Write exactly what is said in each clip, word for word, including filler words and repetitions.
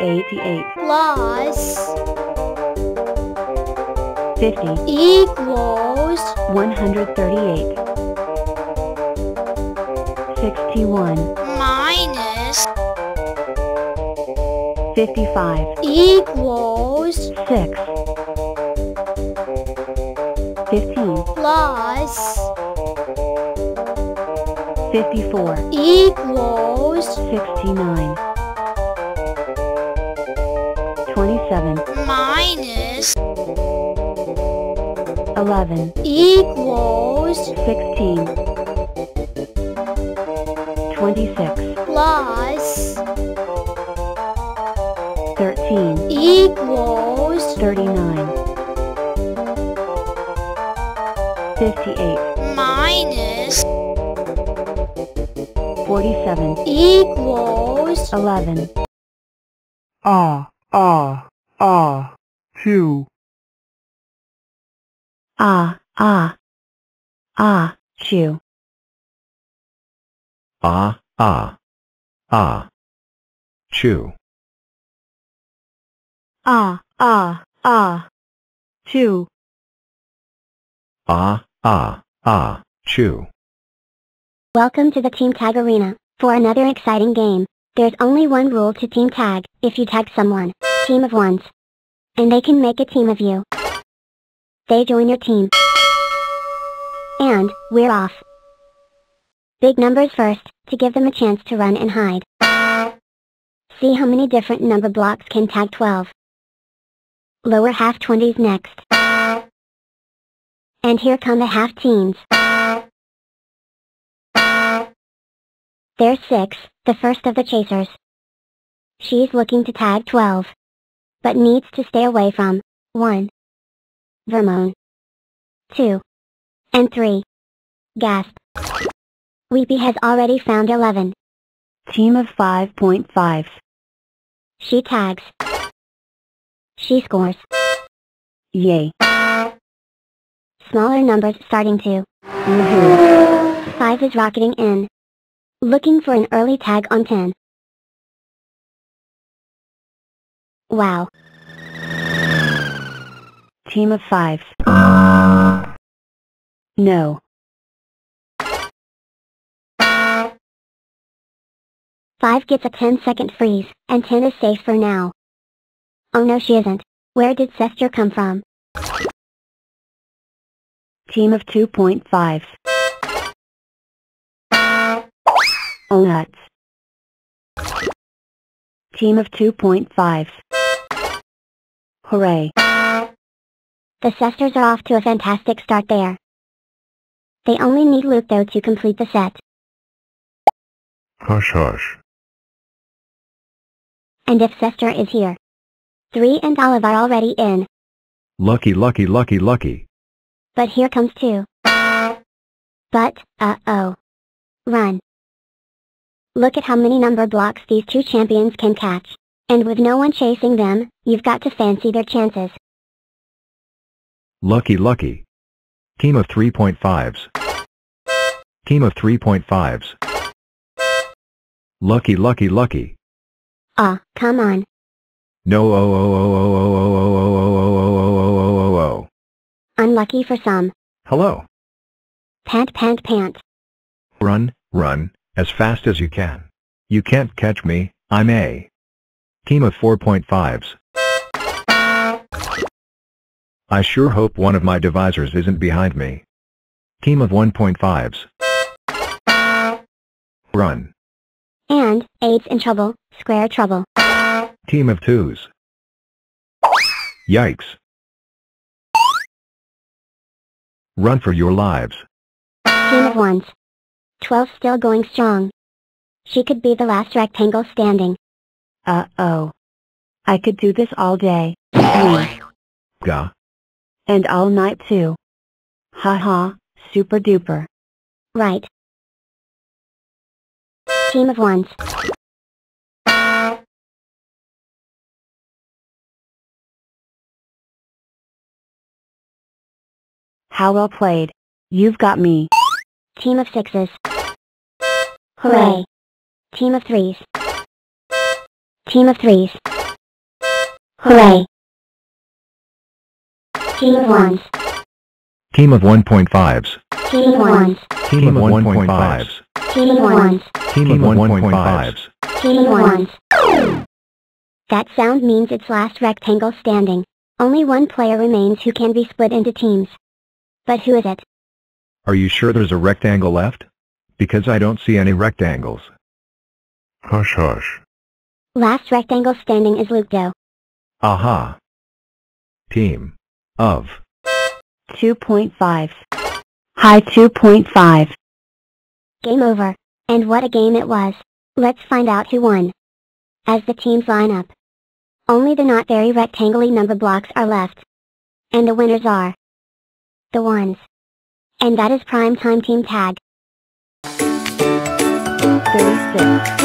eighty-eight plus fifty equals one hundred thirty-eight. Sixty-one minus fifty-five equals six. Fifteen plus fifty-four equals sixty-nine. Twenty-seven minus eleven equals sixteen. Twenty-six plus thirteen equals thirty-nine. Fifty-eight minus forty-seven equals eleven. Ah, ah, ah, two. Ah, ah, ah, two. Ah, ah, ah, two. Ah, ah, ah, two. Ah, ah, ah, two. Welcome to the Team Tag Arena. For another exciting game, there's only one rule to team tag. If you tag someone, team of ones, and they can make a team of you, they join your team. And we're off. Big numbers first, to give them a chance to run and hide. See how many different number blocks can tag twelve. Lower half twenties next. And here come the half teens. There's six, the first of the chasers. She's looking to tag twelve, but needs to stay away from one. Vermone. two. And three. Gasp. Weepy has already found eleven. Team of five point five. She tags. She scores. Yay. Smaller numbers starting to. Mm-hmm. five is rocketing in. Looking for an early tag on ten. Wow. Team of five. No. five gets a ten second freeze, and ten is safe for now. Oh no, she isn't. Where did Sester come from? Team of two point five. Oh nuts. Team of two point five. Hooray. The sisters are off to a fantastic start there. They only need Luke though to complete the set. Hush hush. And if Sester is here. Three and Olive are already in. Lucky lucky lucky lucky. But here comes two. But, uh oh. Run. Look at how many number blocks these two champions can catch. And with no one chasing them, you've got to fancy their chances. Lucky lucky. Team of three point fives. Team of three point fives. Lucky lucky lucky. Aw, come on. No oh oh oh oh oh oh oh oh oh oh oh oh oh. Unlucky for some. Hello. Pant pant pant. Run, run. As fast as you can. You can't catch me, I'm a team of four point fives. I sure hope one of my divisors isn't behind me. Team of one point fives. Run. And, eight's in trouble, square trouble. Team of twos. Yikes. Run for your lives. Team of ones. twelve still going strong. She could be the last rectangle standing. Uh-oh. I could do this all day. Gah. And all night too. Haha, super duper. Right. Team of ones. How well played. You've got me. Team of sixes. Hooray. Team of threes. Team of threes. Hooray! Team of ones. Team of one point fives. Team of ones. Team of one point fives. Team of ones. Team of one point fives. Team of ones. That sound means it's last rectangle standing. Only one player remains who can be split into teams. But who is it? Are you sure there's a rectangle left? Because I don't see any rectangles. Hush hush. Last rectangle standing is Luke Doe. Aha. Team of two point five. Hi two point five. Game over. And what a game it was. Let's find out who won. As the teams line up, only the not very rectangular number blocks are left. And the winners are the ones. And that is Primetime Team Tag. thirty-six.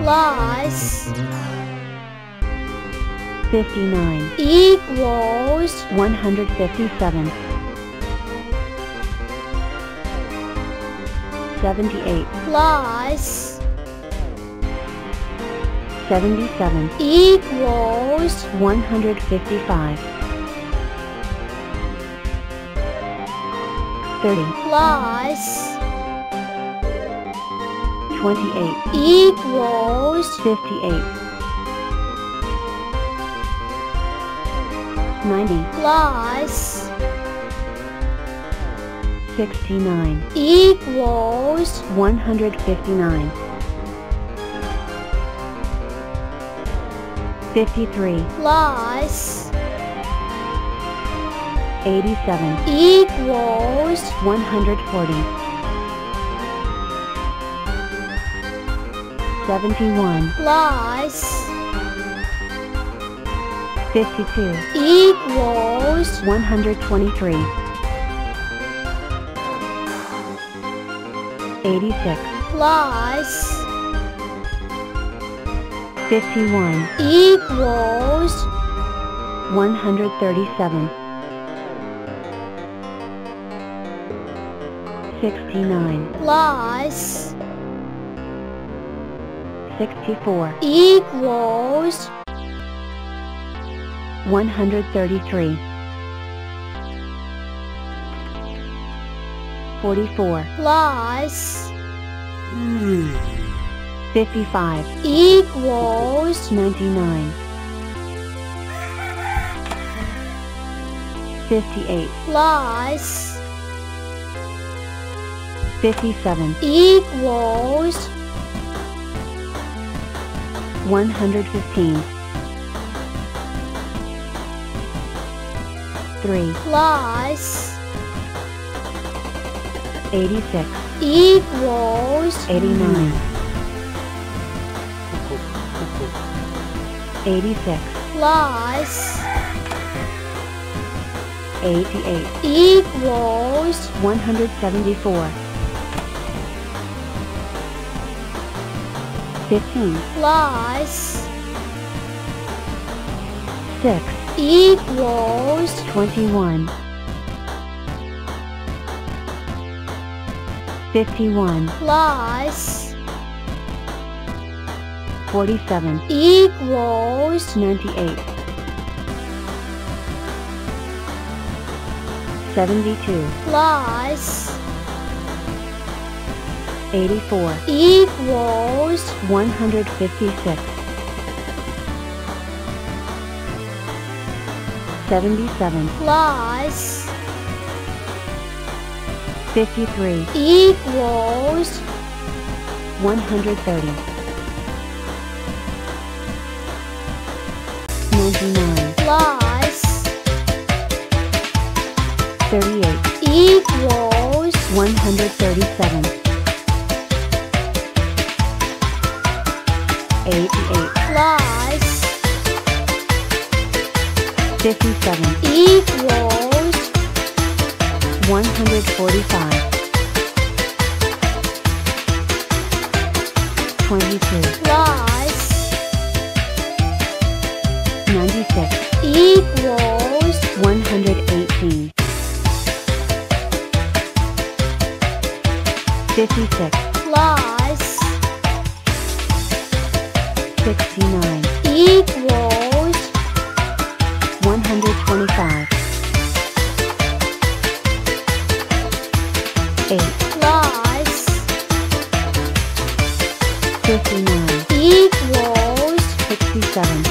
Loss. fifty-nine equals one hundred fifty-seven. seventy-eight plus seventy-seven equals one hundred fifty-five. thirty plus twenty-eight equals fifty-eight. ninety plus sixty-nine equals one hundred fifty-nine. fifty-three plus eighty-seven equals one hundred forty. seventy-one plus fifty-two equals one hundred twenty-three. eighty-six plus fifty-one equals one hundred thirty-seven. sixty-nine plus sixty-four equals one hundred thirty-three. forty-four plus fifty-five equals ninety-nine. fifty-eight plus fifty-seven equals one hundred fifteen. three plus eighty-six equals eighty-nine. eighty-six plus eighty-eight equals one hundred seventy-four. fifteen plus six equals twenty-one. fifty-one plus forty-seven equals ninety-eight. seventy-two plus eighty-four equals one hundred fifty-six. seventy-seven plus fifty-three equals one hundred thirty. ninety-nine plus thirty-eight equals one hundred thirty-seven. eighty-eight plus fifty-seven equals one hundred forty-five. twenty-two plus ninety-six equals one hundred eighteen. fifty-six plus sixty-nine equals one hundred twenty-five. eight plus fifty-nine equals sixty-seven.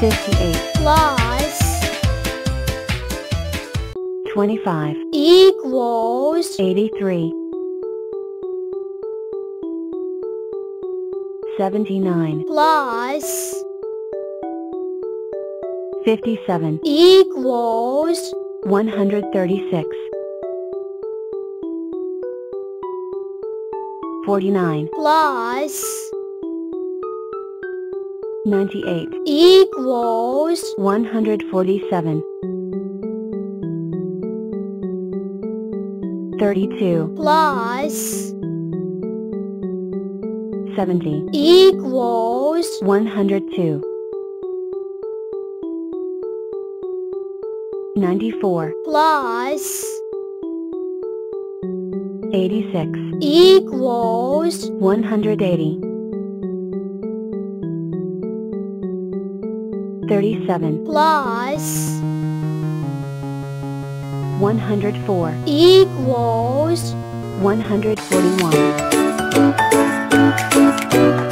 fifty-eight plus twenty-five equals eighty-three. seventy-nine plus fifty-seven equals one hundred thirty-six. forty-nine plus ninety-eight equals one hundred forty-seven. thirty-two plus seventy equals one hundred two. ninety-four plus eighty-six equals one hundred eighty. thirty-seven plus one hundred four equals one hundred forty-one. Thank you.